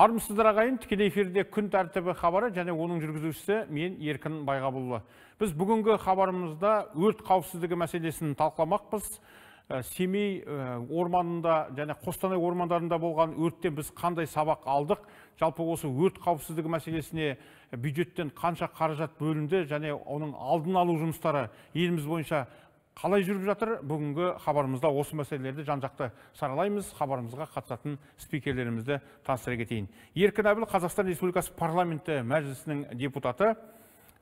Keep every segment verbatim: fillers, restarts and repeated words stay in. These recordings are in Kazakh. Армысыздар ағайын, тікелей эфирде күн тәртібі хабары және оның жүргізушісі мен Еркін Байғабұлы. Біз бүгінгі хабарымызда өрт қауіпсіздігі мәселесін талқыламақпыз. Семей орманында және Қостанай ормандарында болған өрттен біз қандай сабақ алдық? Жалпы осы өрт қауіпсіздігі мәселесіне бюджеттен қанша қаражат бөлінді және оның алдын алу жұмыстары еліміз бойынша қалай жүріп жатыр? Бүгінгі хабарымызда осы мәселелерді жан-жақты саралаймыз. Хабарымызға қатысатын спикерлерімізді таныстыра кетейін. Еркін Әбіл Қазақстан Республикасы парламенті мәжілісінің депутаты,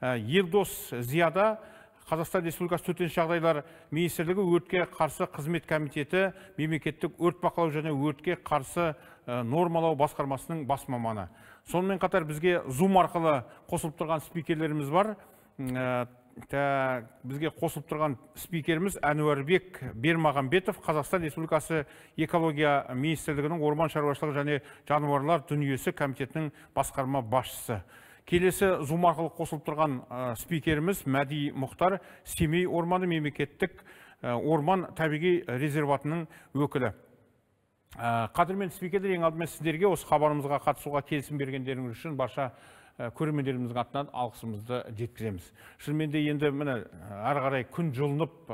Елдос Зияда Қазақстан Республикасы төтенше жағдайлар министрлігі өртке қарсы қызмет комитеті мемлекеттік өрт бақылау және өртке қарсы нормалау басқармасының бас маманы. Сонымен қатар бізге Zoom арқылы қосылып тұрған спикерлеріміз бар. Бізге қосылып тұрған спикеріміз Әнуарбек Бермағамбетов, Қазақстан Республикасы экология министрлігінің орман шаруашылығы және жануарлар дүниесі комитетінің басқарма басшысы. Келесі Zoom арқылы қосылып тұрған спикеріміз Мәди Мұхтар, Семей орманы мемлекеттік орман табиғи резерватының өкілі. Қадірмен спикерлер, ең алдымен сіздерге осы хабарымызға қатысуға келісім бергендеріңіз үшін барша көрермендеріміздің атынан алғысымызды жеткіземіз. Шынымен де енді міне әрі қарай күн жылынып,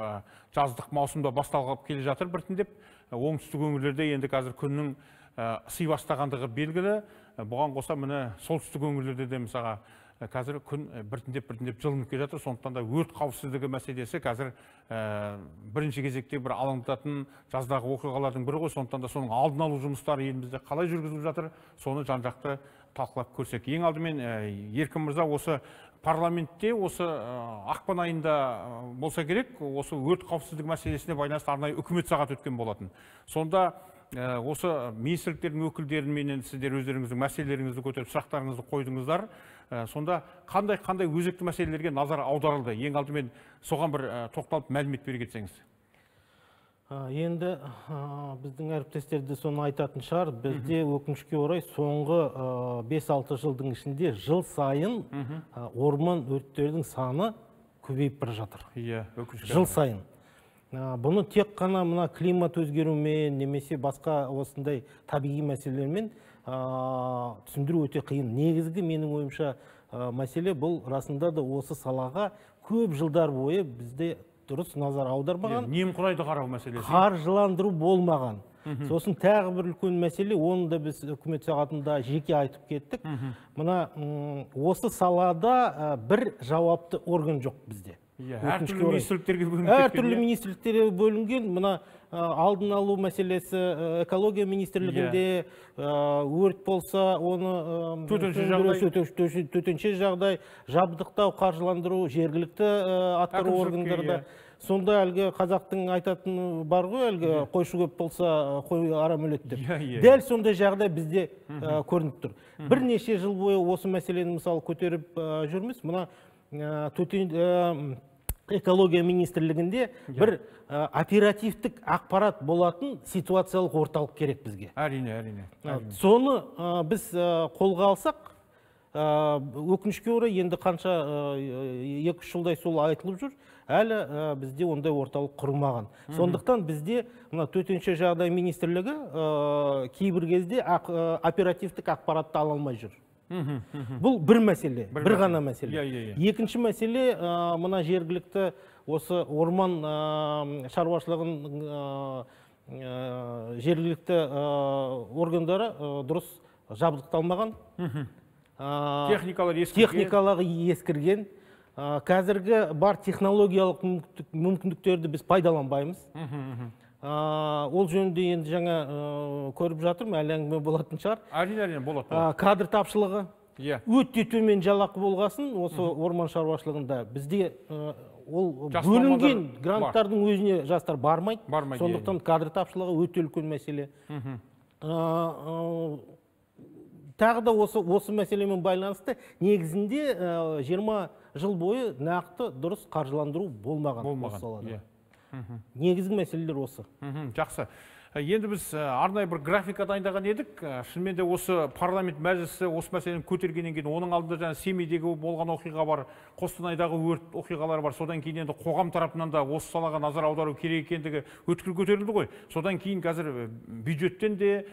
жаздық маусымда басталып келе жатыр біртіндеп. Оңтүстік өңірлерде енді қазір күннің ысы бастағандығы белгілі. Бұған қоса міне солтүстік өңірлерде де мысаға қазір күн біртіндеп-біртіндеп жылынып келе жатыр. Сондықтан да өрт қауіпсіздігі мәселесі қазір бірінші кезекте бір алаңдататын жаздағы оқиғалардың бірі ғой. Сондықтан да соның алдын алу жұмыстары елімізде қалай жүргізіліп жатыр, соны жан-жақты талқылап көрсек. Ең алдымен Еркін мырза, осы парламентте осы ақпан айында болса керек, осы өрт қауіпсіздігі мәселесіне байланысты арнайы үкімет сағат өткен болатын. Сонда осы министрліктердің өкілдеріменен сіздер өздеріңіздің мәселелеріңізді көтеріп сұрақтарыңызды қойдыңыздар. Сонда қандай-қандай өзекті мәселелерге назар аударылды? Ең алдымен соған бір тоқталып мәлімет бере кетсеңіз. Енді біздің әріптестерді соны айтатын шығар, бізде өкінішке орай соңғы бес алты жылдың ішінде жыл сайын орман өрттердің саны көбейіп бара жатыр. Жыл сайын. Бұны тек қана мына климат өзгерумен немесе басқа осындай табиғи мәселелермен түсіндіру өте қиын. Негізгі менің ойымша мәселе бұл расында да осы салаға көп жылдар бойы бізде дұрыс назар аудармаған. Немқұрайды қарау мәселесі. Қаржыландыру болмаған. Сосын тағы бір үлкен мәселе, оны да біз үкімет сағатында жеке айтып кеттік. Мына осы салада бір жауапты орган жоқ бізде. Әртүрлі министрліктерге бөлінген. Әртүрлі министрліктерге бөлінген. Мына алдын алу мәселесі экология министрлігінде, өрт болса, оны төтенше жағдай, жабдықтау, қаржыландыру, жергілікті атқару органдарда. Сонда әлгі қазақтың айтатыны бар ғой, әлгі қойшы көп болса, қой арам өлеттір. Дәл сондай жағдай бізде көрініп тұр. Бірнеше жыл бойы осы мәселені мысалы көтеріп жүрміз. Мына экология министрлігінде бір оперативтік ақпарат болатын ситуациялық орталық керек бізге. Әрине, әрине. Соны біз қолға алсақ, өкінішке орай енді қанша екі-үш жылдай сол айтылып жүр, әлі бізде ондай орталық құрылмаған. Сондықтан бізде төтенше жағдай министрлігі кейбір кезде оперативтік ақпаратты ала алмай жүр. Бұл бір мәселе, бір ғана мәселе. Екінші мәселе, мына жергілікті осы орман шаруашылығын жергілікті органдары дұрыс жабдықталмаған. Техникалары ескірген. Қазіргі бар технологиялық мүмкіндіктерді біз пайдаланбаймыз. Ол жөнінде енді жаңа көріп жатырмын, әлі әңгіме болатын шығар. Әрине-әрине болады. Кадр тапшылығы. Өте төмен жалақы болғасын, осы орман шаруашылығында бізде ол бөлінген гранттардың өзіне жастар бармайды. Сондықтан кадр тапшылығы өте үлкен мәселе. Тағы да осы мәселемен байланысты негізінде жиырма жыл бойы нақты дұрыс қаржыландыру болмаған. Болмаған. Негізгі мәселелер осы. Жақсы. енді біз арнайы бір графика дайындаған едік. Шынымен де осы парламент мәжілісі осы мәселені көтергеннен кейін, оның алдында жаңа Семейдегі болған оқиға бар, Қостанайдағы өрт оқиғалары бар. Содан кейін енді қоғам тарапынан да осы салаға назар аудару керек екендігі өткір көтерілді ғой. Содан кейін қазір бюджеттен де,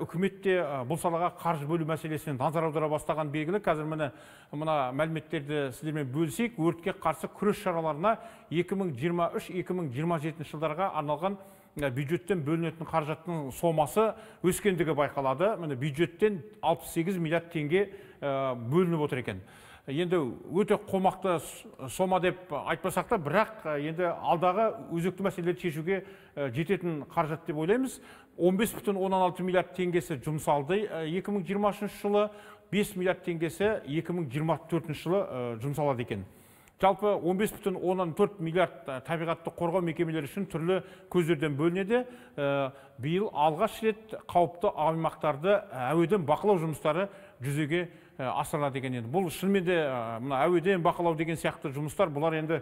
үкімет те бұл салаға қаржы бөлу мәселесіне назар аудара бастаған белгілі. Қазір міне мына мәліметтерді сіздермен бөлсек, өртке қарсы күрес шараларына екі мың жиырма үш екі мың жиырма жетінші жылдарға арналған бюджеттен бөлінетін қаржаттың сомасы өскендігі байқалады. Міне бюджеттен алпыс сегіз миллиард теңге бөлініп отыр екен. Енді өте қомақты сома деп айтпасақ та, бірақ енді алдағы өзекті мәселелерді шешуге жететін қаржат деп ойлаймыз. он бес бүтін оннан алты миллиард теңгесі жұмсалды екі мың жиырма үшінші жылы, бес миллиард теңгесі екі мың жиырма төртінші жылы жұмсалады екен. Жалпы он бес бүтін оннан төрт миллиард табиғатты қорғау мекемелері үшін түрлі көздерден бөлінеді. Биыл алғаш рет қауіпті аймақтарды әуеден бақылау жұмыстары жүзеге асырылады екен. Бұл шынымен де әуеден бақылау деген сияқты жұмыстар, бұлар енді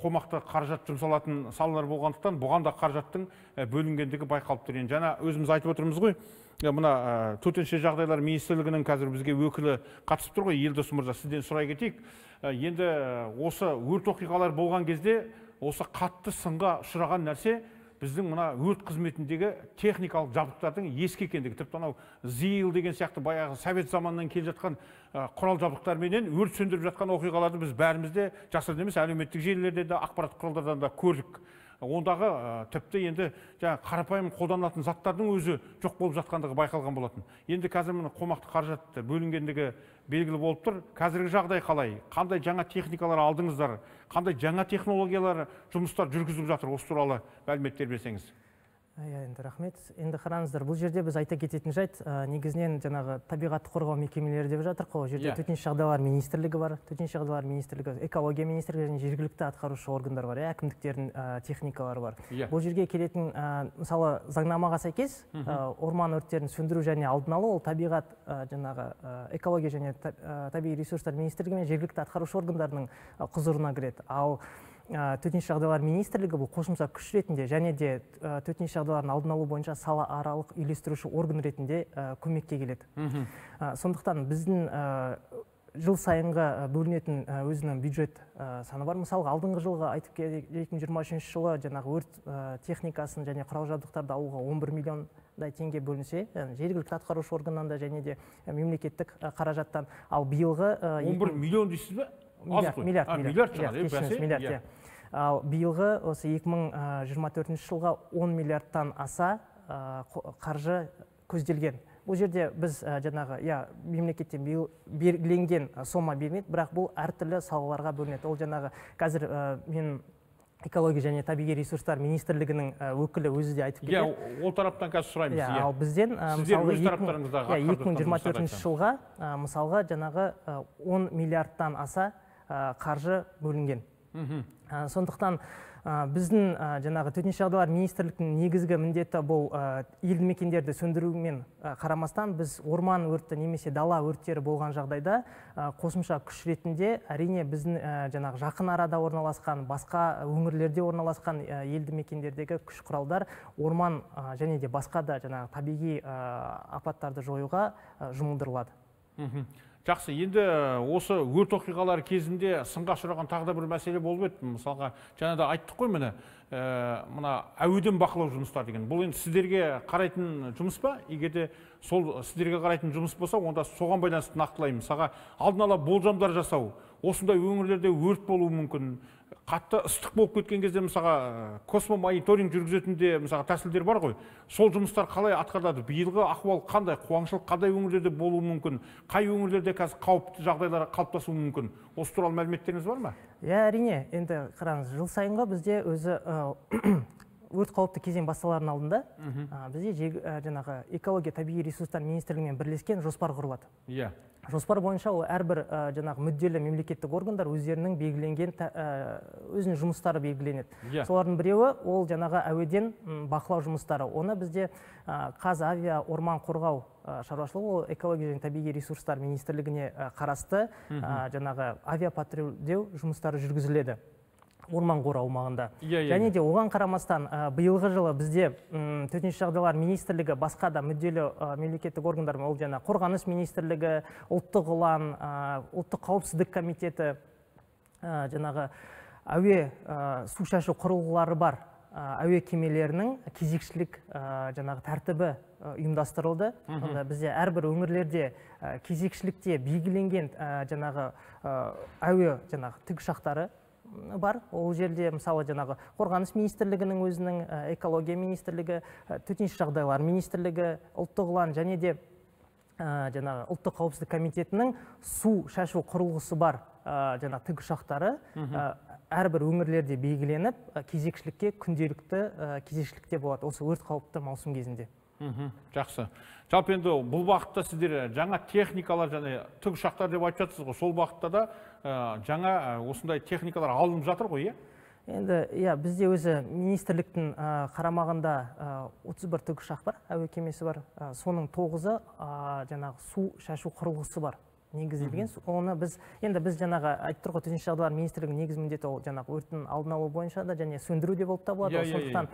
қомақты қаржат жұмсалатын салалар болғандықтан, бұған да қаржаттың бөлінгендігі байқалып тұр. Жаңа өзіміз айтып отырмыз ғой. Мына төтенше жағдайлар министрлігінің қазір бізге өкілі қатысып тұр ғой, Елдос мырза, сізден сұрай кетейік. Енді осы өрт оқиғалары болған кезде осы қатты сынға ұшыраған нәрсе біздің мына өрт қызметіндегі техникалық жабдықтардың ескі екендігі, тіпті анау ЗИЛ деген сияқты баяғы совет заманынан келе жатқан құрал жабдықтарменен өрт сөндіріп жатқан оқиғаларды біз бәріміз де жасырын емес әлеуметтік желілерде де ақпарат құралдардан да көрдік. Ондағы тіпті енді қарапайым қолданылатын заттардың өзі жоқ болып жатқандығы байқалған болатын. Енді қазір міне қомақты қаражат бөлінгендігі белгілі болып тұр. Қазіргі жағдай қалай? Қандай жаңа техникалар алдыңыздар? Қандай жаңа технологиялар жұмыстар жүргізіліп жатыр? Осы туралы мәліметтер берсеңіз. Енді рахмет. Енді қараңыздар, бұл жерде біз айта кететін жайт, негізінен жаңағы табиғатты қорғау мекемелері деп жатыр. Қол жерде төтенше жағдайлар министрлігі бар, төтенше жағдайлар министрлігі, экология министрлігі және жергілікті атқарушы органдар бар, әкімдіктердің техникалары бар. Бұл жерге келетін, мысалы, заңнамаға сәйкес орман өрттерін сөндіру және алдын алу, ол табиғат жаңағы экология және табиғи ресурстар министрлігі мен жергілікті атқарушы органдарының құзырына кіреді. Ал төтенше жағдайлар министрлігі бұл қосымша күш ретінде және де төтенше жағдайлардың алдын алу бойынша сала аралық үйлестіруші орган ретінде көмекке келеді. Сондықтан біздің жыл сайынғы бөлінетін өзінің бюджет саны бар. Мысалға, алдыңғы жылғы айтып екі мың жиырма үшінші жылы жаңағы өрт техникасын және құрал жабдықтарды алуға он бір миллиондай теңге бөлінсе, жергілікті атқарушы органнан да және де мемлекеттік қаражаттан, ал биылғы он бір миллион дейсіз бе? миллиард миллиард миллиард миллиард. Ал биылғы осы екі мың жиырма төртінші жылға он миллиардтан аса қаржы көзделген. Бұл жерде біз жаңағы я мемлекеттен белгіленген сома бермейді, бірақ бұл әртүрлі салаларға бөлінеді. Ол жаңағы қазір мен экология және табиғи ресурстар министрлігінің өкілі өзі де айтып кетті. Ол тараптан қазір сұраймыз. Ал бізден екі мың жиырма төртінші жылға мысалға жаңағы он миллиардтан аса қаржы бөлінген. Сондықтан біздің жаңағы төтенше жағдайлар министрлігінің негізгі міндеті бұл елді мекендерді сөндірумен қарамастан біз орман өрті немесе дала өрттері болған жағдайда қосымша күш ретінде әрине біздің жаңағы жақын арада орналасқан, басқа өңірлерде орналасқан елді мекендердегі күш құралдар орман және де басқа да жаңағы табиғи апаттарды жоюға жұмылдырылады. Жақсы, енді осы өрт оқиғалары кезінде сынға ұшыраған тағы да бір мәселе болып еді. Мысалға, жаңа да айттық қой міне, мына әуеден бақылау жұмыстары деген. Бұл енді сіздерге қарайтын жұмыс па? Егер де сол сіздерге қарайтын жұмыс болса, онда соған байланысты нақтылаймын. Мысалға, алдын ала болжамдар жасау. Осындай өңірлерде өрт болуы мүмкін. Қатты ыстық болып кеткен кезде мысалға космомониторинг жүргізетінде мысалға тәсілдер бар ғой. Сол жұмыстар қалай атқарылады? Биылғы ахуал қандай, қуаңшылық қандай өңірлерде болуы мүмкін? Қай өңірлерде қазір қауіпті жағдайлар қалыптасуы мүмкін? Осы туралы мәліметтеріңіз бар ма? Иә, әрине. Енді қараңыз, жыл сайынғы бізде өзі өрт қауіпті кезең басталардың алдында бізде жаңағы экология, табиғи ресурстар министрлігімен бірлескен жоспар құрылады. Иә. Жоспар бойынша ол әрбір жаңағы мүдделі мемлекеттік органдар өздерінің белгіленген өзінің жұмыстары белгіленеді. Солардың біреуі ол жаңағы әуеден бақылау жұмыстары. Оны бізде Қазавиа орман қорғау шаруашылығы, ол экология және табиғи ресурстар министрлігіне қарасты жаңағы авиапатрульдеу жұмыстары жүргізіледі. орман қоры аумағында. Және де оған қарамастан биылғы жылы бізде төтенше жағдайлар министрлігі, басқа да мүдделі мемлекеттік органдар, ол және қорғаныс министрлігі, ұлттық ұлан, ұлттық қауіпсіздік комитеті, жаңағы әуе су шашу құрылғылары бар әуе кемелерінің кезекшілік жаңағы тәртібі ұйымдастырылды. Бізде әрбір өңірлерде кезекшілікте белгіленген жаңағы әуе жаңағы тікұшақтары бар. Ол жерде мысалы жаңағы қорғаныс министрлігінің өзінің, экология министрлігі, төтенше жағдайлар министрлігі, ұлттық ұлан және де жаңағы ұлттық қауіпсіздік комитетінің су шашу құрылғысы бар жаңағы тікұшақтары әрбір өңірлерде белгіленіп, кезекшілікке күнделікті кезекшілікте болады, осы өрт қауіпті маусым кезінде. Жақсы. Жалпы енді бұл бағытта сіздер жаңа техникалар және тікұшақтар деп айтып жатсыз ғой, сол бағытта да жаңа осындай техникалар алынып жатыр ғой, е? Енді иә, бізде өзі министрліктің қарамағында отыз бір тікұшақ бар, әуе кемесі бар. Соның тоғызы жаңағы су шашу құрылғысы бар. Негізделген. Оны біз енді біз жаңағы айтып тұрған төтенше жағдайлар министрлігінің негіз міндеті ол жаңағы өрттің алдын алу бойынша да және сөндіру де болып табылады. Сондықтан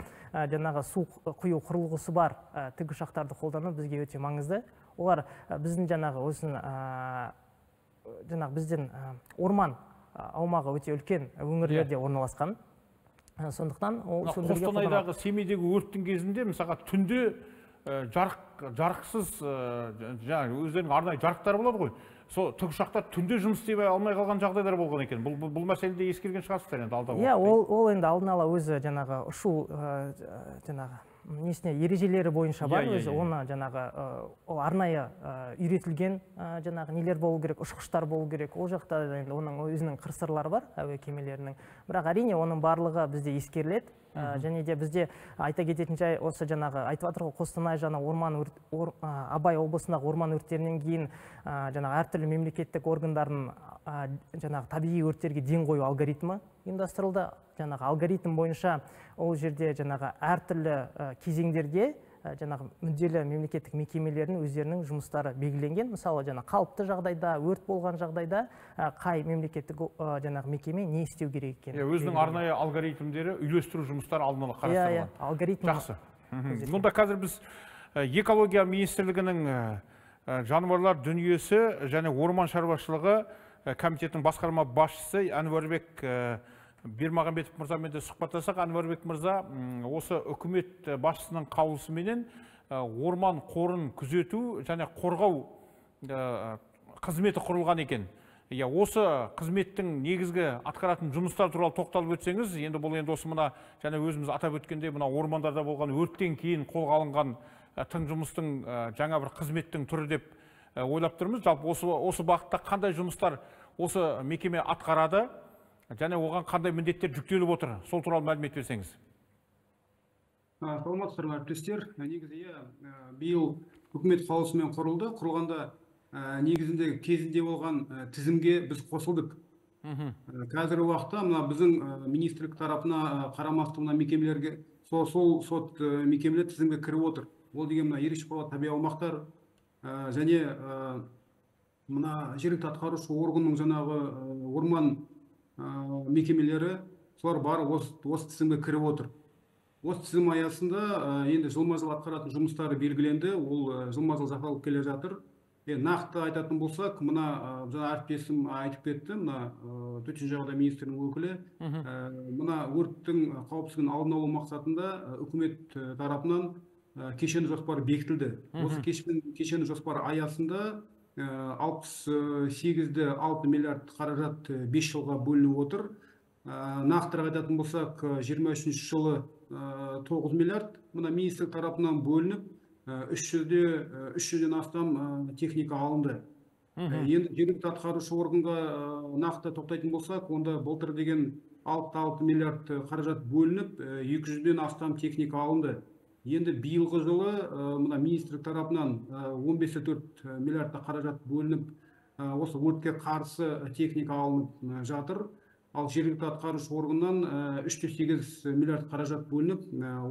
жаңағы су құю құрылғысы бар тікұшақтарды қолдану бізге өте маңызды. Олар біздің жаңағы өзін жаңағы біздің орман аумағы өте үлкен өңірлерде орналасқан. Сондықтан ол сөндіруге қолданылады. Қостанайдағы Семейдегі өрттің кезінде мысалы түнде жарықсыз өздерінің арнайы жарықтары болады ғой. Сол тікұшақтар түнде жұмыс істей алмай қалған жағдайлар болған екен. Бұл мәселеде ескерген шығарсыздар енді алда. Иә, ол енді алдын ала өзі жаңағы ұшу жаңағы несіне ережелері бойынша бар, өзі оны жаңағы ол арнайы үйретілген жаңағы нелер болу керек, ұшқыштар болу керек. Ол жақта енді оның өзінің қыр-сырлары бар әуе кемелерінің. Бірақ әрине оның барлығы бізде ескеріледі. Және де бізде айта кететін жай осы жаңағы айтып жатыр ғой, Қостанай жаңа орман Абай облысындағы орман өрттерінен кейін жаңағы әртүрлі мемлекеттік органдардың жаңағы табиғи өрттерге ден қою алгоритмі ұйымдастырылды. Жаңағы алгоритм бойынша ол жерде жаңағы әртүрлі кезеңдерге жаңағы мүдделі мемлекеттік мекемелердің өздерінің жұмыстары белгіленген. Мысалы жаңағы қалыпты жағдайда, өрт болған жағдайда қай мемлекеттік жаңағы мекеме не істеу керек екен. Өзінің арнайы алгоритмдері үйлестіру жұмыстары алдын ала қарастырылған. Иә, алгоритм. Жақсы. Мұнда қазір біз экология министрлігінің жануарлар дүниесі және орман шаруашылығы комитетінің басқарма басшысы Әнуарбек Бермағамбетов мырзамен де сұхбаттасақ. Әнуарбек мырза, осы үкімет басшысының қаулысыменен орман қорын күзету және қорғау қызметі құрылған екен. Осы қызметтің негізгі атқаратын жұмыстар туралы тоқталып өтсеңіз, енді бұл енді осы мына және өзіміз атап өткенде мына ормандарда болған өрттен кейін қолға алынған тың жұмыстың жаңа бір қызметтің түрі деп ойлап тұрмыз. Жалпы осы бағытта қандай жұмыстар осы мекеме атқарады? Және оған қандай міндеттер жүктеліп отыр? Сол туралы мәлімет берсеңіз. Саламатсыздар әріптестер. Негізі биыл үкімет қаулысымен құрылды. Құрылғанда негізінде кезінде болған тізімге біз қосылдық. Қазіргі уақытта мына біздің министрлік тарапына қарамасты мына мекемелерге сол сот мекемелер тізімге кіріп отыр. Ол деген мына ерекше қорғалған табиғи аумақтар және мына жергілікті атқарушы органның жаңағы орман мекемелері, солар бар, осы тізімге кіріп отыр. Осы тізім аясында енді жылма-жыл атқаратын жұмыстары белгіленді, ол жылма-жыл жасалып келе жатыр. Нақты айтатын болсақ, мына жаңа әріптесім айтып кетті, мына төтенше жағдай министрінің өкілі, мына өрттің қауіпсіздігін алдын алу мақсатында үкімет тарапынан кешенді жоспары бекітілді. Осы кешенді жоспары аясында алпыс сегіз бүтін оннан алты миллиард қаражат бес жылға бөлініп отыр. Нақтырақ айтатын болсақ, жиырма үшінші жылы тоғыз миллиард мына министрлік тарапынан бөлініп, үш жүзден астам техника алынды. Енді жергілікті атқарушы органға нақты тоқтайтын болсақ, онда былтыр деген алпыс алты миллиард қаражат бөлініп, екі жүзден астам техника алынды. Енді биылғы жылы мына министрлік тарапынан он бес бүтін төрт миллиардта қаражат бөлініп, осы өртке қарсы техника алынып жатыр. Ал жергілікті атқарушы органнан үш бүтін сегіз миллиард қаражат бөлініп,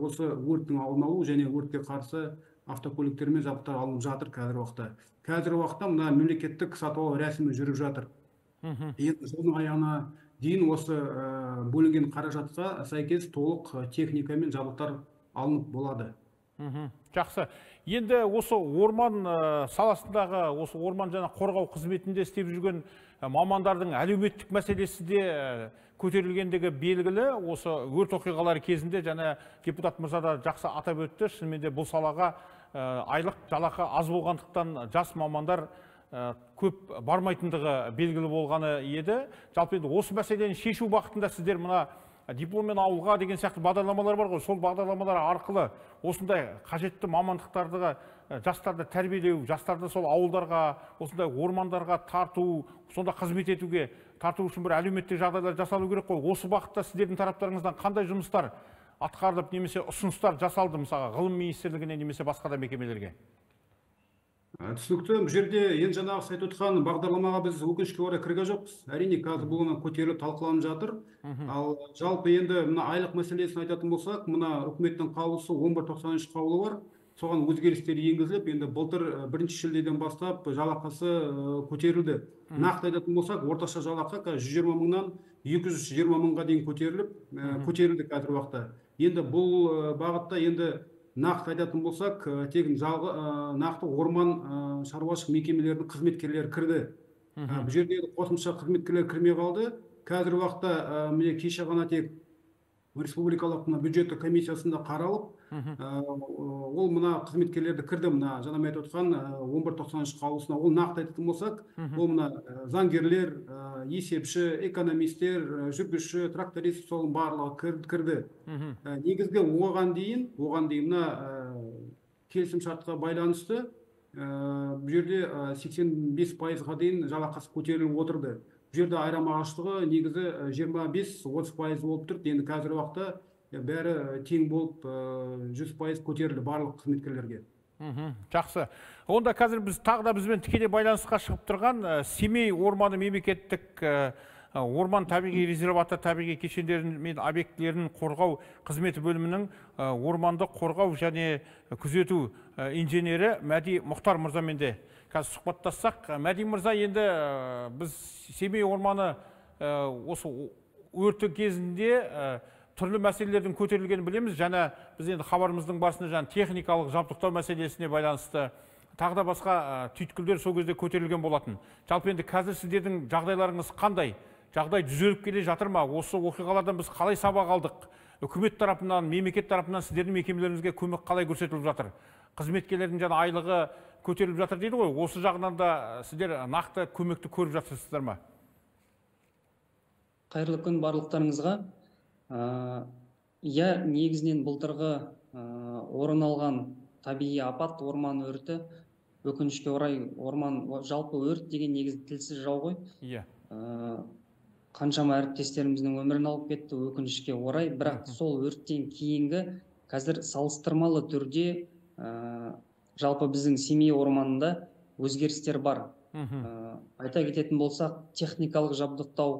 осы өрттің алдын алу және өртке қарсы автокөліктер мен жабдықтар алынып жатыр қазіргі уақытта. Қазіргі уақытта мына мемлекеттік сатып алу рәсімі жүріп жатыр. Енді жылдың аяғына дейін осы бөлінген қаражатқа сәйкес толық техника мен жабдықтар алынып болады. Жақсы. Енді осы орман саласындағы, осы орман және қорғау қызметінде істеп жүрген мамандардың әлеуметтік мәселесі де көтерілгендегі белгілі. Осы өрт оқиғалары кезінде және депутат мырза да жақсы атап өтті, шынымен де бұл салаға айлық жалақы аз болғандықтан жас мамандар көп бармайтындығы белгілі болғаны еді. Жалпы енді осы мәселені шешу бақытында сіздер мына дипломмен ауылға деген сияқты бағдарламалар бар ғой, сол бағдарламалар арқылы осындай қажетті мамандықтардағы жастарды тәрбиелеу, жастарды сол ауылдарға, осындай ормандарға тарту, сонда қызмет етуге тарту үшін бір әлеуметтік жағдайлар жасалу керек қой. Осы бағытта сіздердің тараптарыңыздан қандай жұмыстар атқарылып немесе ұсыныстар жасалды мысалға ғылым министрлігіне немесе басқа да мекемелерге? Түсінікті, бұл жерде енді жаңағы сіз айтып отырған бағдарламаға біз өкінішке орай кірген жоқпыз. Әрине, қазір бұл көтеріліп талқыланып жатыр. Ал жалпы енді мына айлық мәселесін айтатын болсақ, мына үкіметтің қаулысы он бір тоқсан үш қаулы бар. Соған өзгерістер енгізіліп, енді былтыр бірінші шілдеден бастап жалақысы көтерілді. Нақты айтатын болсақ, орташа жалақы жүз жиырма мыңнан екі жүз жиырма мыңға дейін көтеріліп, көтерілді қазір уақытта. Енді бұл бағытта енді нақты айтатын болсақ, тегін нақты орман шаруашылық мекемелердің қызметкерлері кірді. Бұл жерде қосымша қызметкерлер кірмей қалды. Қазір уақытта міне кеше ғана тек республикалық бюджеттік комиссиясында қаралып, ол мына қызметкерлерді кірді, мына жаңа айтып отырған он бір тоқсан үш қаулысына. Ол нақты айтатын болсақ, ол мына заңгерлер, есепші, экономистер, жүргізуші, тракторист, соның барлығы кірді. Негізгі оған дейін, оған дейін келісім шартқа байланысты, бұл жерде сексен бес пайызға дейін жалақасы көтеріліп отырды. Бұл жерде айырмашылығы негізі жиырма бес отыз пайыз болып тұрды. Енді қазір уақытта бәрі тең болып жүз пайыз көтерілді барлық қызметкерлерге. Жақсы. Онда қазір біз тағы да бізбен тікелей байланысқа шығып тұрған Семей орманы мемлекеттік орман табиғи резерваты табиғи кешендерін мен объектілерін қорғау қызметі бөлімінің орманды қорғау және күзету инженері Мәди Мұхтар мырзамен де қазір сұхбаттассақ. Мәди мырза, енді біз Семей орманы осы өрті кезінде түрлі мәселелердің көтерілгенін білеміз, және біз енді хабарымыздың басында жаңа техникалық жабдықтау мәселесіне байланысты тағы да басқа түйткілдер сол кезде көтерілген болатын. Жалпы енді қазір сіздердің жағдайларыңыз қандай? Жағдай түзеліп келе жатыр ма? Осы оқиғалардан біз қалай сабақ алдық? Үкімет тарапынан, мемлекет тарапынан сіздердің мекемелеріңізге көмек қалай көрсетіліп жатыр? Қызметкерлердің жаңа айлығы көтеріліп жатыр дейді ғой. Осы жағынан да сіздер нақты көмекті көріп жатырсыздар ма? Қайырлы күн барлықтарыңызға. Я негізінен былтырғы орын алған табиғи апат орман өрті, өкінішке орай орман жалпы өрт деген негізі тілсіз жау ғой. Қаншама әріптестеріміздің өмірін алып кетті, өкінішке орай. Бірақ сол өрттен кейінгі қазір салыстырмалы түрде жалпы біздің Семей орманында өзгерістер бар. Айта кететін болсақ, техникалық жабдықтау,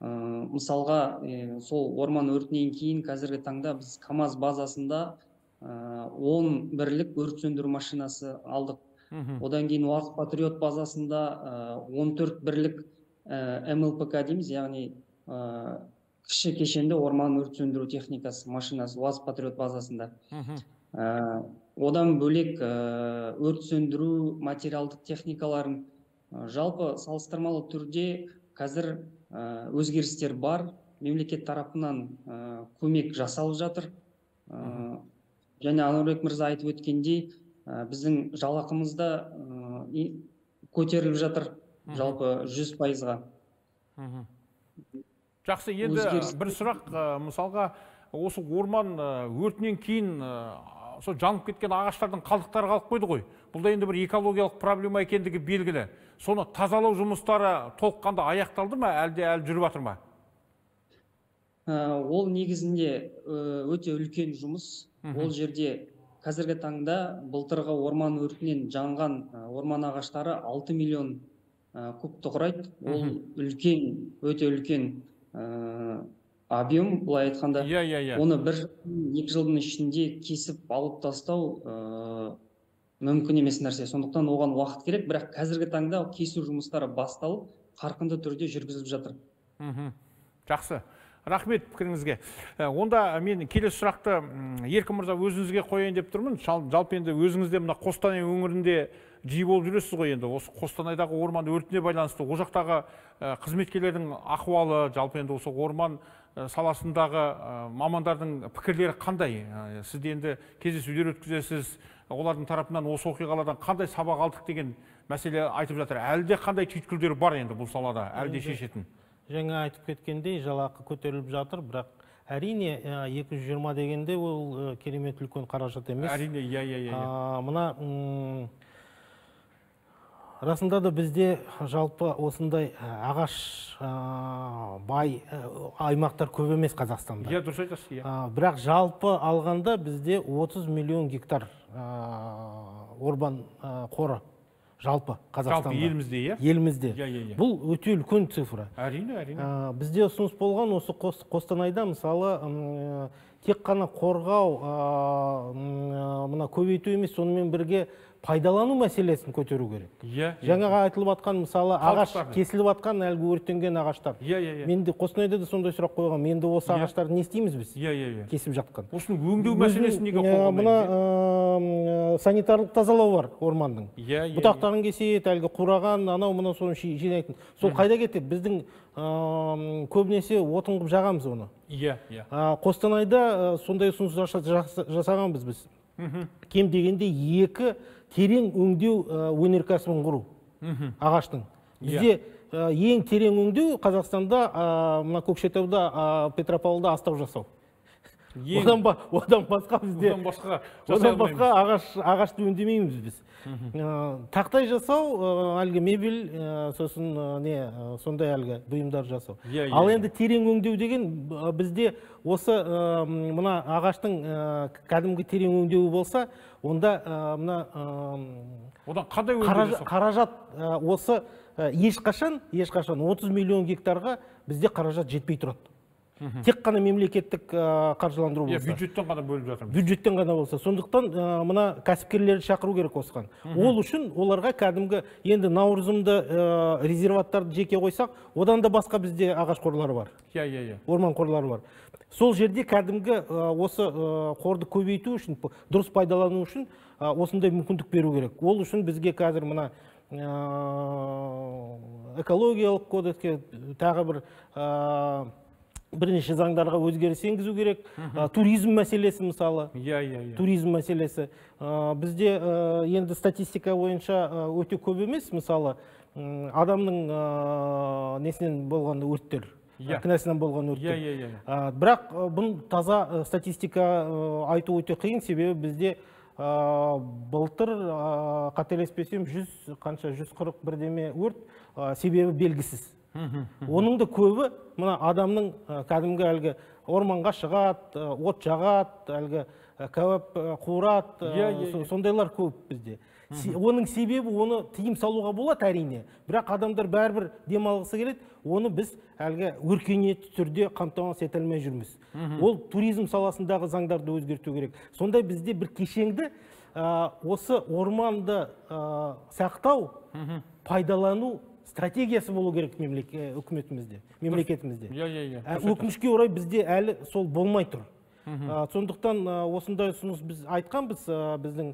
мысалға, сол орман өртінен кейін қазіргі таңда біз Камаз базасында он бірлік өрт сөндіру машинасы алдық. Одан кейін УАЗ-Патриот базасында он төрт бірлік эм эл пэ ка дейміз, яғни кіші кешенді орман өрт сөндіру техникасы машинасы УАЗ-Патриот базасында. Одан бөлек өрт сөндіру материалдық техникаларын жалпы салыстырмалы түрде қазір өзгерістер бар, мемлекет тарапынан көмек жасалып жатыр. Және Әнуарбек мырза айтып өткендей, біздің жалақымызда көтеріліп жатыр жалпы жүз пайызға. Жақсы, енді бір сұрақ, мысалға, осы орман өртінен кейін жанып кеткен ағаштардың қалдықтары қалып қойды ғой. Бұлда енді бір экологиялық проблема екендігі белгілі. Соны тазалау жұмыстары толыққанда аяқталды ма, әлде әлі жүріп жатыр ма? Ол негізінде өте үлкен жұмыс. Ол жерде қазіргі таңда былтырғы орман өртінен жанған орман ағаштары алты миллион кубты құрайды. Ол үлкен, өте үлкен объем, былай айтқанда. Оны бір екі жылдың ішінде кесіп алып тастау мүмкін емес нәрсе. Сондықтан оған уақыт керек, бірақ қазіргі таңда кесу жұмыстары басталып, қарқынды түрде жүргізіліп жатыр. Жақсы. Рахмет пікіріңізге. Онда мен келесі сұрақты Еркін мырза өзіңізге қойын деп тұрмын. Жалпы енді өзіңізде мына Қостанай өңірінде жиі болып жүресіз ғой енді. Осы Қостанайдағы орман өртіне байланысты ол жақтағы қызметкерлердің ахуалы, жалпы енді осы орман саласындағы мамандардың пікірлері қандай? Сізде енді кездесулер өткізесіз, олардың тарапынан осы оқиғалардан қандай сабақ алдық деген мәселе айтып жатыр. Әлде қандай түйткілдер бар енді бұл салада, әлде шешетін? Жаңа айтып кеткендей, жалақы көтеріліп жатыр, бірақ әрине екі жүз жиырма дегенде ол керемет үлкен қаражат емес. Әрине, иә, иә, иә. Мына расында да бізде жалпы осындай ағаш бай аймақтар көп емес Қазақстанда. Иә, дұрыс айтасыз, иә. Бірақ жалпы алғанда бізде отыз миллион гектар орман қоры. Жалпы Қазақстанда. Жалпы елімізде, е? Елімізде. Бұл өте үлкен цифра. Әрине, әрине. Бізде ұсыныс болған осы Қостанайда, мысалы, тек қана қорғау, көбейту емес, сонымен бірге пайдалану мәселесін көтеру керек. Жаңаға айтылып атқан, мысалы, ағаш кесіліп атқан әлгі өрттенген ағаштар. Менде Қостанайда да сондай сұрақ қойған. Менде осы ағаштар не істейміз біз? Кесіп жатқан. Осының өңдеу мәселесін неге қойған? Мына санитарлық тазалау бар ормандың. Бұтақтарын кеседі, әлгі қураған, анау мына соны жинайтын. Сол қайда кетеді? Біздің көбінесе отын қып жағамыз оны. Қостанайда сондай ұсыныс жасағанбыз біз. Кем дегенде екі терең өңдеу өнеркәсібін құру ағаштың. Бізде ең терең өңдеу Қазақстанда, Көкшетауда, Петропавлда астау жасау. Одан басқа бізде одан басқа ағашты өндемейміз біз. Тақтай жасау, әлгі мебель, сосын не, сондай әлгі бұйымдар жасау. Ал енді терең өңдеу деген бізде осы мына ағаштың кәдімгі терең өңдеуі болса, онда мына қаражат осы ешқашан, ешқашан отыз миллион гектарға бізде қаражат жетпей тұрады. Тек қана мемлекеттік қаржыландыру болса. Бюджеттен ғана бөліп жатырмыз. Бюджеттен ғана болса. Сондықтан мына кәсіпкерлерді шақыру керек осыған. Ол үшін оларға кәдімгі енді науырзымды резерваттарды жеке қойсақ, одан да басқа бізде ағаш қорлары бар. Орман қорлары бар. Сол жерде кәдімгі осы қорды көбейту үшін, дұрыс пайдалану үшін осындай мүмкіндік беру керек. Ол үшін бізге қазір мына экологиялық кодекске тағы бір бірнеше заңдарға өзгеріс енгізу керек. Туризм мәселесі мысалы. Туризм мәселесі. Бізде енді статистика бойынша өте көп емес. Мысалы, адамның несінен болған өрттер, кінәсінен болған өрттер. Бірақ бұны таза статистика айту өте қиын, себебі бізде былтыр қателеспесем жүз қырық бір деме өрт, себебі белгісіз. Оның да көбі адамның кәдімгі әлгі орманға шығат, от жағат, әлгі кәуіп қуырат, сондайлар көп бізде. Оның себебі оны тыйым салуға болады әрине, бірақ адамдар бәрібір демалғысы келеді, оны біз әлгі өркениетті түрде қамтамасыз ете алмай жүрміз. Ол туризм саласындағы заңдарды өзгерту керек. Сондай бізде бір кешеңді осы орманды сақтау, пайдалану стратегиясы болу керек үкіметімізде, мемлекетімізде. Өкінішке орай бізде әлі сол болмай тұр. Сондықтан осындай ұсыныс біз айтқан біз біздің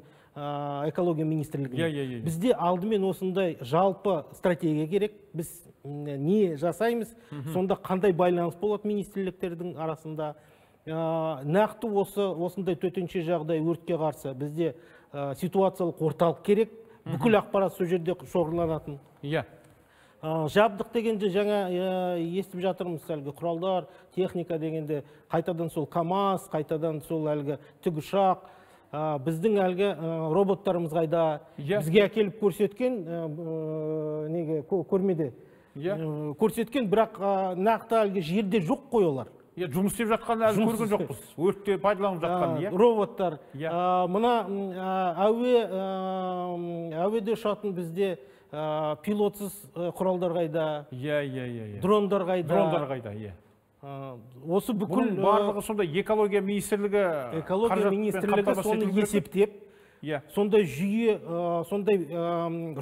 экология министрлігіне. Бізде алдымен осындай жалпы стратегия керек. Біз не жасаймыз, сонда қандай байланыс болады министрліктердің арасында. Нақты осындай төтенше жағдай өртке қарсы бізде ситуациялық орталық керек. Бүкіл ақпарат сол жерде шоғырланатын. Жабдық дегенде жаңа естіп жатырмыз әлгі құралдар, техника дегенде қайтадан сол Камаз, қайтадан сол әлгі тікұшақ, біздің әлгі роботтарымыз қайда бізге әкеліп көрсеткен, көрмеде көрсеткен, бірақ нақты әлгі жерде жоқ қой олар. Жұмыс істеп жатқан әлі көрген жоқпыз, өртте пайдаланып жатқан роботтар. Мына әуеде ұшатын бізде пилотсыз құралдар қайда, дрондар қайда. Осы бүкіл барлығы сонда экология министрлігі экология министрлігі соны есептеп, сондай жүйе, сондай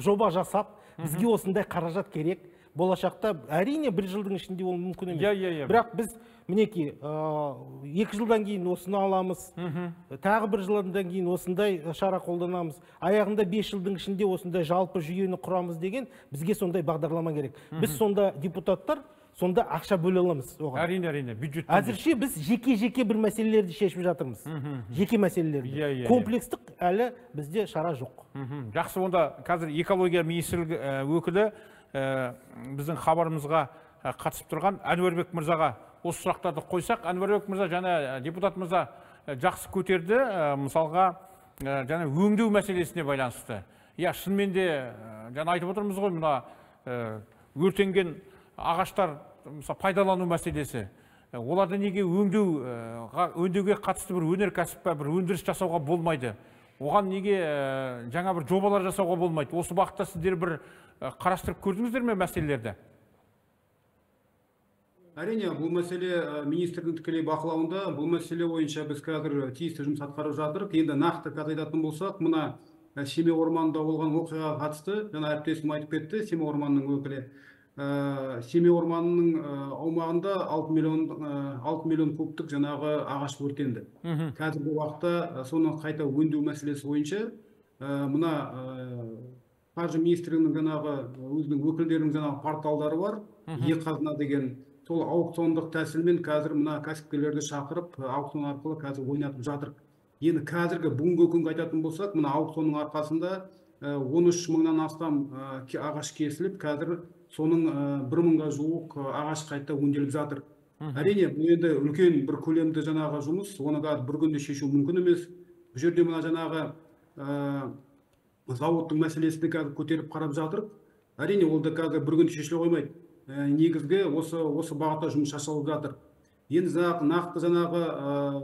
жоба жасап, бізге осындай қаражат керек. болашақта әрине бір жылдың ішінде ол мүмкін емес. Yeah, yeah, yeah. Бірақ біз мінеки екі жылдан кейін осыны аламыз, mm -hmm. тағы бір жылдан кейін осындай шара қолданамыз, аяғында бес жылдың ішінде осындай жалпы жүйені құрамыз деген бізге сондай бағдарлама керек. Mm -hmm. Біз сонда депутаттар сонда ақша бөле аламыз оған. Әрине, әрине, бюджеттен. Әзірше біз жеке-жеке бір мәселелерді шешіп жатырмыз. Жеке мәселелерді. Yeah, yeah, yeah. Комплекстік әлі бізде шара жоқ. Жақсы, онда қазір экология министрлігі өкілі ә, біздің хабарымызға қатысып тұрған Әнуарбек мырзаға осы сұрақтарды қойсақ, Әнуарбек мырза және депутат мырза жақсы көтерді, ә, мысалға ә, және өңдеу мәселесіне байланысты. Я шынымен де жаңа айтып отырмыз ғой, мына ә, өртенген ағаштар пайдалану мәселесі, оларды неге өңдеуге қатысты бір өнеркәсіп пе, бір өндіріс жасауға болмайды, оған неге жаңа бір жобалар жасауға болмайды? Осы бағытта сіздер бір қарастырып көрдіңіздер ме мәселелерді? Әрине, бұл мәселе министрдің тікелей бақылауында, бұл мәселе бойынша біз қазір тиісті жұмыс атқарып жатырмыз. Енді нақты айтатын болсақ, мына Семей орманында болған оқиғаға қатысты, жаңа әріптесім айтып кетті, Семей орманының өкілі. Семей орманының аумағында алты миллион кубтық жаңағы ағаш өртенді. Қазіргі уақытта соны қайта өңдеу мәселесі бойынша мына қаржы министрлігінің жаңағы өзінің өкілдерінің жаңағы порталдары бар. Е-қазына деген сол аукциондық тәсілмен қазір мына кәсіпкерлерді шақырып аукцион арқылы қазір ойнатып жатыр. Енді қазіргі бүгінгі күнге айтатын болсақ, мына аукционның арқасында он үш мыңнан астам ағаш кесіліп, қазір соның бір мыңға жуық ағаш қайта өңделіп жатыр. Әрине, бұл енді үлкен бір көлемді жаңағы жұмыс, оны да бір күнде шешу мүмкін емес. Бұл жерде мына жаңағы зауыттың мәселесін қазір көтеріп қарап жатыр. Әрине, ол да қазір бір күнде шешіле қоймайды. Негізгі осы осы бағытта жұмыс жасалып жатыр. Енді жаңағы нақты жаңағы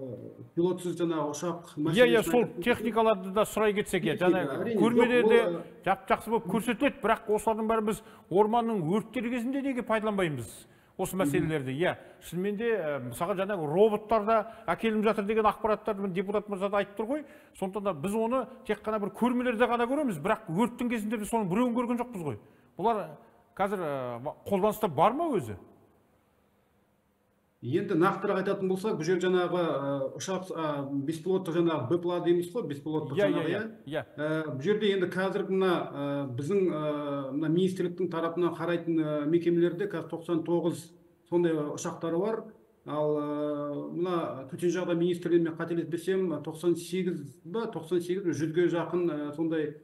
пилотсыз жаңағы ұшақ мәселесі. Иә, иә, сол техникаларды да сұрай кетсек, және көрмеде де жақсы болып көрсетіледі, бірақ осылардың бәрі біз орманның өрттері кезінде неге пайдаланбаймыз осы мәселелерді? Иә, шынымен де мысалы жаңағы роботтарда әкелініп жатыр деген ақпараттарды депутат мырза да айтып тұр ғой. Сондықтан да біз оны тек қана бір көрмелерде ғана көреміз, бірақ өрттің кезінде біз соның біреуін көрген жоқпыз ғой. Бұлар қазір қолданыста бар ма өзі? Енді нақтырақ айтатын болсақ, бұл жер жаңағы ұшақ беспилотты жаңағы бепла дейміз ғой, беспилотты жаңағы. Бұл жерде енді қазір мына біздің мына министрліктің тарапынан қарайтын мекемелерде қазір тоқсан тоғыз сондай ұшақтары бар. Ал мына төтенше жағдай министрлігіне мен қателеспесем тоқсан сегіз ба тоқсан сегіз жүзге жақын сондай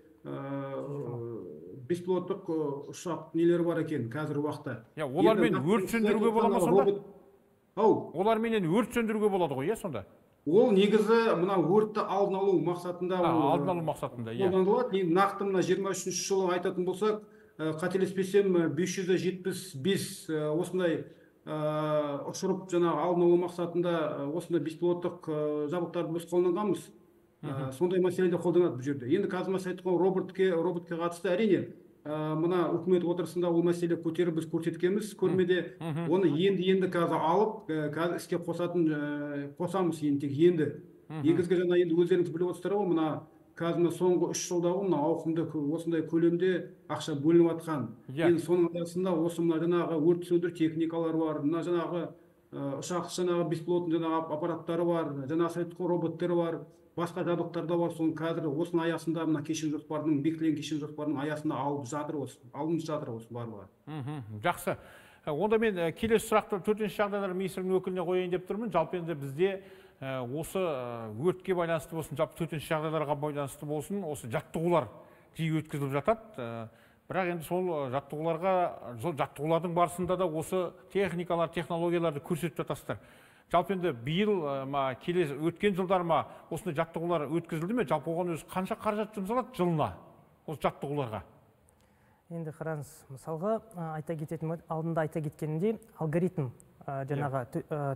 беспилоттық ұшақ нелері бар екен қазіргі уақытта. Олармен өрт сөндіруге бола ма сонда? Олар менен өрт сөндіруге болады ғой, е, сонда? Ол негізі мына өртті алдын алу мақсатында қолданылады. Нақты мына жиырма үшінші жылы айтатын болсақ, қателеспесем бес жүз жетпіс бес осындай ұшырып жаңағы алдын алу мақсатында осындай беспилоттық жабдықтарды біз қолданғанбыз. Сондай мәселеде қолданады бұл жерде. Енді қазір мәселе айтқан роботқа қатысты, әрине мына үкімет отырысында ол мәселе көтеріп біз көрсеткенбіз көрмеде. Оны енді-енді қазір алып, қазір іске қосатын қосамыз енді тек енді. Негізгі жаңа енді өздеріңіз біліп отырсыздар ғой, мына қазір соңғы үш жылдағы мына ауқымды осындай көлемде ақша бөлініп жатқан. Енді соның арасында осы мына жаңағы өрт сөндіру техникалары бар, мына жаңағы ұшақ жаңағы беспилотты жаңағы аппараттары бар, жаңағы сайтқы роботтары бар. Басқа жабдықтар да бар, соның қазір осының аясында мына кешен жоспарының, бекітілген кешен жоспарының аясында алып жатыр осы, алынып жатыр осы барлығы. Жақсы. Онда мен келесі сұрақты төтенше жағдайлар министрлігінің өкіліне қояйын деп тұрмын. Жалпы енді бізде осы өртке байланысты болсын, жалпы төтенше жағдайларға байланысты болсын, осы жаттығулар жиі өткізіліп жатады. Бірақ енді сол жаттығуларға, сол жаттығулардың барысында да осы техникалар, технологияларды көрсетіп жатасыздар. Жалпы енді биыл ма, келесі өткен жылдар ма, осындай жаттығулар өткізілді ме? Жалпы оған өзі қанша қаражат жұмсалады жылына осы жаттығуларға? Енді қараңыз, мысалға айта кететін, алдында айта кеткенде алгоритм жаңағы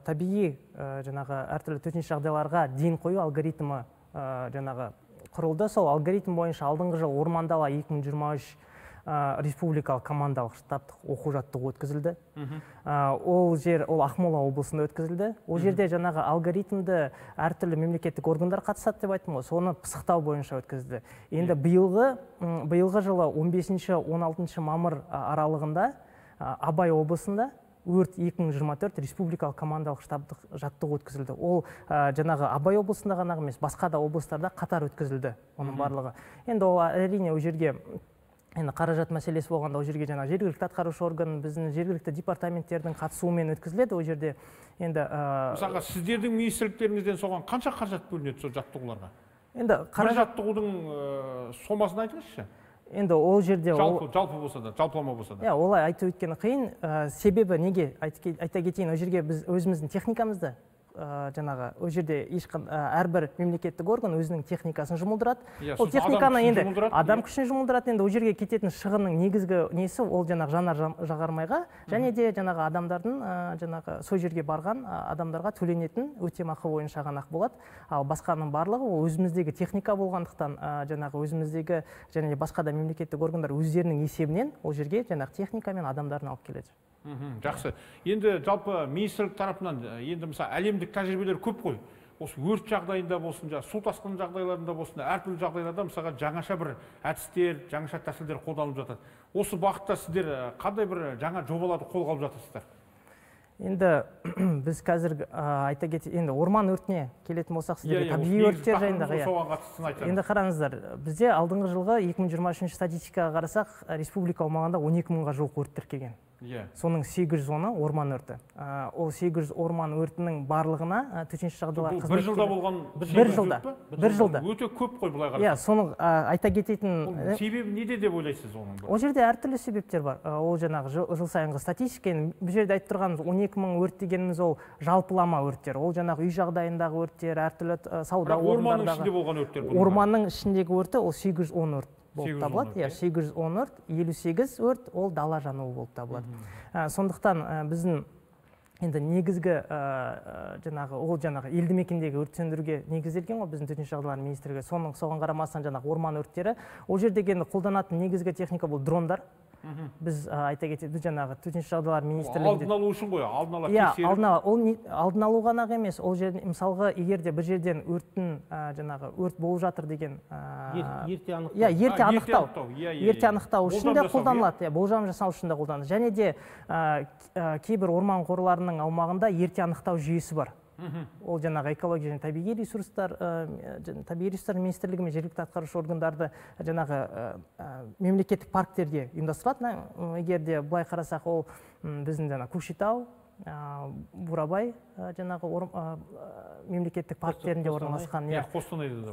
табиғи жаңағы әртүрлі төтенше жағдайларға дейін қою алгоритмі жаңағы құрылды. Сол алгоритм бойынша алдыңғы жыл ормандала екі мың жиырма үш республикалық командалық штабтық оқу жаттығу өткізілді. Ол жер, ол Ақмола облысында өткізілді. Ол жерде жаңағы алгоритмді әртүрлі мемлекеттік органдар қатысады деп айттым ғой, соны пысықтау бойынша өткізді. Енді биылғы биылғы жылы он бесінші он алтыншы мамыр аралығында Абай облысында өрт екі мың жиырма төрт республикалық командалық штабтық жаттығу өткізілді. Ол жаңағы Абай облысында ғана емес, басқа да облыстарда қатар өткізілді оның барлығы. Енді ол әрине ол жерге енді қаражат мәселесі болғанда, ол жерге жаңа жергілікті атқарушы орган, біздің жергілікті департаменттердің қатысуымен өткізіледі. Ол жерде енді мысалға сіздердің министрліктеріңізден соған қанша қаражат бөлінеді сол жаттығуларға? Енді жаттығудың сомасын айтыңызшы. Енді ол жерде жалпы болса да, жалпылама болса да. Иә, олай айтып өткені қиын. Себебі неге айта кетейін, ол жерге біз өзіміздің техникамызды жаңағы, ол жерде әрбір мемлекеттік орган өзінің техникасын жұмылдырады. Ол техниканы енді адам күшін жұмылдырады. Енді ол жерге кететін шығынның негізгі несі ол жаңағы жанар жағармайға және де жаңағы адамдардың жаңағы сол жерге барған адамдарға төленетін өтемақы бойынша ғана болады. Ал басқаның барлығы ол өзіміздегі техника болғандықтан жаңағы өзіміздегі және басқа да мемлекеттік органдар өздерінің есебінен ол жерге жаңағы техника мен адамдарын алып келеді. Жақсы. Енді жалпы министрлік тарапынан енді мысалы әлемдік тәжірибелер көп қой. Осы өрт жағдайында болсын, су тасқыны жағдайларында болсын, әртүрлі жағдайларда мысалы жаңаша бір әдістер, жаңаша тәсілдер қолданып жатады. Осы бағытта сіздер қандай бір жаңа жобаларды қолға алып жатырсыздар? Енді біз қазір айта кетейік, енді орман өртіне келетін болсақ, сіздерге табиғи өрттер жайындағы. Енді қараңыздар, бізде алдыңғы жылғы екі мың жиырма үшінші статистикаға қарасақ, республика аумағында он екі мыңға жуық өрт тіркелген. Соның сегіз жүз оны орман өрті. Ол сегіз жүз орман өртінің барлығына төтенше жағдайлар қызметі. Бір жылда болған бір жылда. Өте көп қой бұлай қарасақ. Соның айта кететін себебі неде деп ойлайсыз оның? Ол жерде әртүрлі себептер бар. Ол жаңағы жыл сайынғы статистика. Бұл жерде айтып тұрғанымыз он екі мың өрт дегеніміз ол жалпылама өрттер. Ол жаңағы үй жағдайындағы өрттер, әртүрлі сауда орындарындағы. Орманның ішіндегі өрті ол сегіз жүз он өрт болып табылады. сегіз жүз он өрт, елу сегіз өрт ол дала жануы болып табылады. Сондықтан біздің енді негізгі жаңағы ол жаңағы елді мекендегі өрт сөндіруге негізделген ғой біздің төтенше жағдайлар министрлігі. Соның соған қарамастан жаңағы орман өрттері, ол жердегі қолданатын негізгі техника бұл дрондар. Біз айта кетеді, біз жаңағы төтенше жағдайлар министрлігінде алдын алу үшін ғой, алдын ала тексеріп. Алдын алу ғана емес, ол жерде мысалға егер де бір жерден өрттің жаңағы өрт болып жатыр деген ерте анықтау, ерте анықтау үшін де қолданылады, болжам жасау үшін де қолданылады. Және де кейбір орман қорларының аумағында ерте анықтау жүйесі бар. Ол жаңағы экология және табиғи ресурстар табиғи ресурстар министрлігі мен жергілікті атқарушы органдарды жаңағы мемлекеттік парктерге ұйымдастырады. Егер де былай қарасақ, ол біздің жаңағы Көкшетау, Бурабай жаңағы мемлекеттік парктерінде орналасқан,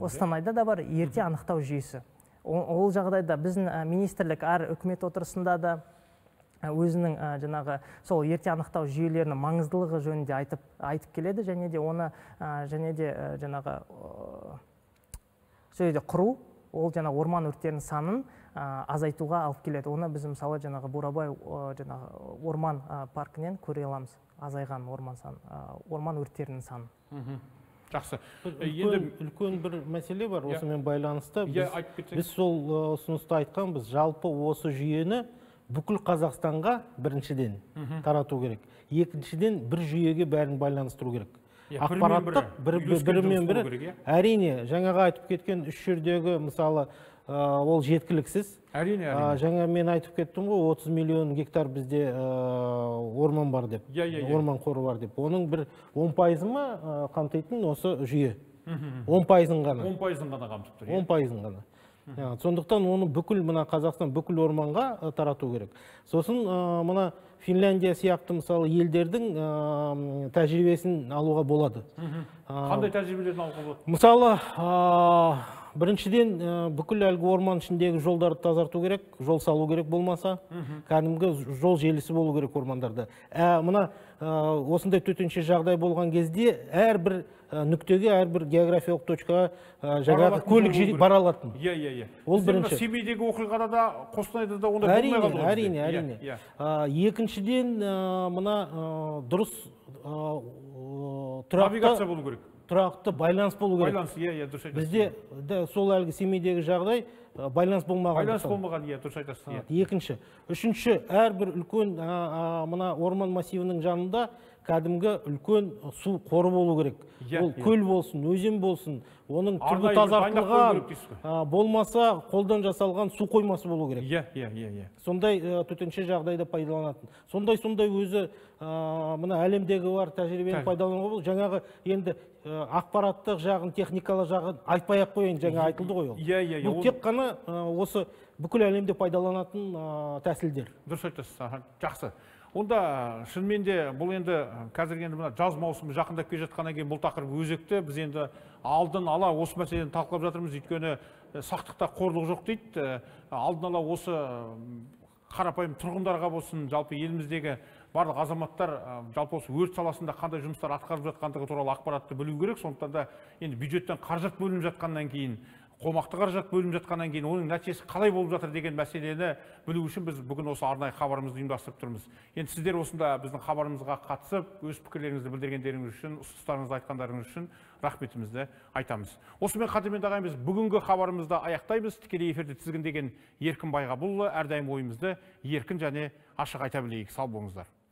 Қостанайда да бар ерте анықтау жүйесі. Ол жағдайда біздің министрлік әр үкімет отырысында да өзінің жаңағы сол ерте анықтау жүйелерінің маңыздылығы жөнінде айтып келеді, және де оны және де жаңағы сөйде құру, ол жаңағы орман өрттерінің санын азайтуға алып келеді. Оны біз мысалы жаңағы Бурабай жаңағы орман паркінен көре аламыз, азайған орман сан, орман өрттерінің санын. Жақсы. Енді үлкен бір мәселе бар, осымен байланысты. Біз сол ұсынысты айтқанбыз, жалпы осы жүйені бүкіл Қазақстанға біріншіден тарату керек. Екіншіден бір жүйеге бәрін байланыстыру керек. Ақпараттық бірімен бірі. Әрине, жаңаға айтып кеткен үш жердегі мысалы ол жеткіліксіз. Жаңа мен айтып кеттім ғой, отыз миллион гектар бізде орман бар деп, орман қоры бар деп. Оның бір он пайызыма қамтайтын осы жүйе. он пайызын ғана. он пайызын ғана қамтып тұр. он пайызын ғана. Сондықтан оны бүкіл мұна Қазақстан бүкіл орманға тарату керек. Сосын мұна Финляндия сияқты мысалы елдердің тәжірибесін алуға болады. Қандай тәжірибелерін алуға болады? Мысалы, біріншіден бүкіл әлгі орман ішіндегі жолдарды тазарту керек, жол салу керек болмаса, кәдімгі жол желісі болу керек ормандарда. Мұна осындай төтенше жағдай болған кезде әрбір нүктеге, әрбір географиялық точкаға жаңағы көлік жүріп бара алатын. Иә, иә, иә. Ол бірінші. Семейдегі оқиғада да, Қостанайда да онда болмай қалды. Әрине, әрине. Екіншіден мына дұрыс навигация болу керек. Тұрақты байланыс болу керек. Байланыс, иә, иә, дұрыс айтасыз. Бізде сол әлгі семейдегі жағдай байланыс болмаған. Байланыс болмаған, иә, дұрыс айтасыз. Екінші, үшінші, әрбір үлкен мына орман массивінің жанында кәдімгі үлкен су қоры болу керек. Ол көл болсын, өзен болсын, оның түбі тазартылған, болмаса қолдан жасалған су қоймасы болу керек. Иә, иә, иә. Сондай төтенше жағдайда пайдаланатын. Сондай сондай өзі мына әлемдегі бар тәжірибені пайдалануға бол. Жаңағы енді ақпараттық жағын, техникалық жағын айтпай-ақ қойын, жаңа айтылды ғой ол. Иә, иә, иә. Бұл тек қана осы бүкіл әлемде пайдаланатын тәсілдер. Дұрыс айтасыз, жақсы. Онда шынымен де бұл енді қазір енді мына жаз маусымы жақындап келе жатқаннан кейін бұл тақырып өзекті. Біз енді алдын ала осы мәселені талқылап жатырмыз, өйткені сақтықта қорлық жоқ дейді. Алдын ала осы қарапайым тұрғындарға болсын, жалпы еліміздегі барлық азаматтар жалпы осы өрт саласында қандай жұмыстар атқарып жатқандығы туралы ақпаратты білу керек. Сондықтан да енді бюджеттен қаражат бөлініп жатқаннан кейін, қомақты қаражат бөлініп жатқаннан кейін оның нәтижесі қалай болып жатыр деген мәселені білу үшін біз бүгін осы арнайы хабарымызды ұйымдастырып тұрмыз. Енді сіздер осында біздің хабарымызға қатысып, өз пікірлеріңізді білдіргендеріңіз үшін, ұсыныстарыңызды айтқандарыңыз үшін рахметімізді айтамыз. Осымен қадірмен ағайын, біз бүгінгі хабарымызды аяқтаймыз. Тікелей эфирді тізгіндеген Еркін Байғабұлы, әрдайым ойымызды еркін және ашық айта білейік. Сау болыңыздар.